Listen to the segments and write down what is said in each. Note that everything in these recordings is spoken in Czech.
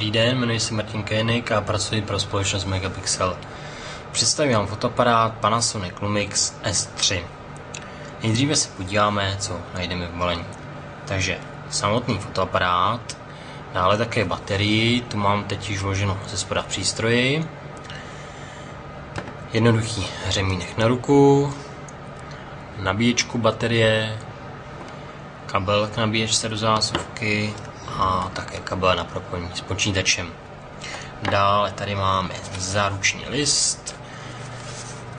Dobrý den, jmenuji se Martin Kejnik a pracuji pro společnost Megapixel. Představím vám fotoaparát Panasonic Lumix S3. Nejdříve se podíváme, co najdeme v balení. Takže samotný fotoaparát, dále také baterii, tu mám teď již vloženo ze spoda v přístroji, jednoduchý řemínek na ruku, nabíječku baterie, kabel k nabíječce do zásuvky a také kabel na propojení s počítačem. Dále tady máme záruční list,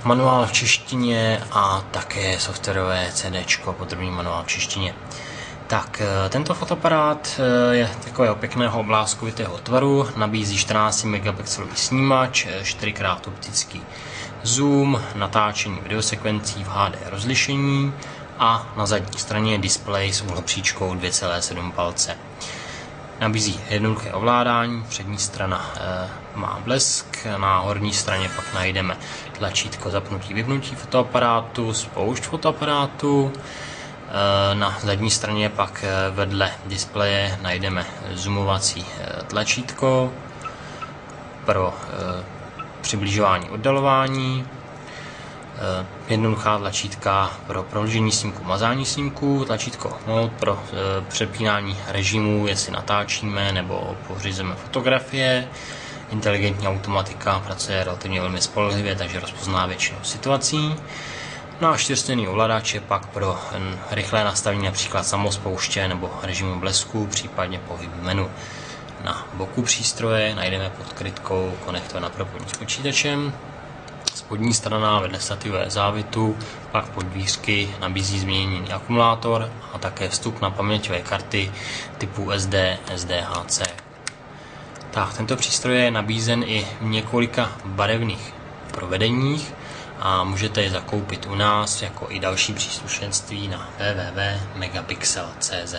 manuál v češtině a také softwarové CDčko, podrobný manuál v češtině. Tak, tento fotoaparát je takového pěkného obláskovitého tvaru, nabízí 14 megapixelový snímač, 4x optický zoom, natáčení videosekvencí v HD rozlišení a na zadní straně displej s úhlopříčkou 2,7 palce. Nabízí jednoduché ovládání, přední strana má blesk, na horní straně pak najdeme tlačítko zapnutí vypnutí fotoaparátu, spoušť fotoaparátu. Na zadní straně pak vedle displeje najdeme zoomovací tlačítko pro přibližování oddalování, jednoduchá tlačítka pro prodloužení snímku, mazání snímku, tlačítko mode pro přepínání režimů, jestli natáčíme nebo pořizujeme fotografie. Inteligentní automatika pracuje relativně velmi spolehlivě, takže rozpozná většinu situací. No a čtyřstěnný ovladač je pak pro rychlé nastavení například samospouště nebo režimu blesku, případně pohybu menu. Na boku přístroje najdeme pod krytkou konektor na propojení s počítačem. Spodní strana vedle stativové závitu, pak podvířky nabízí změněný akumulátor a také vstup na paměťové karty typu SD, SDHC. Tak, tento přístroj je nabízen i v několika barevných provedeních a můžete je zakoupit u nás, jako i další příslušenství na www.megapixel.cz.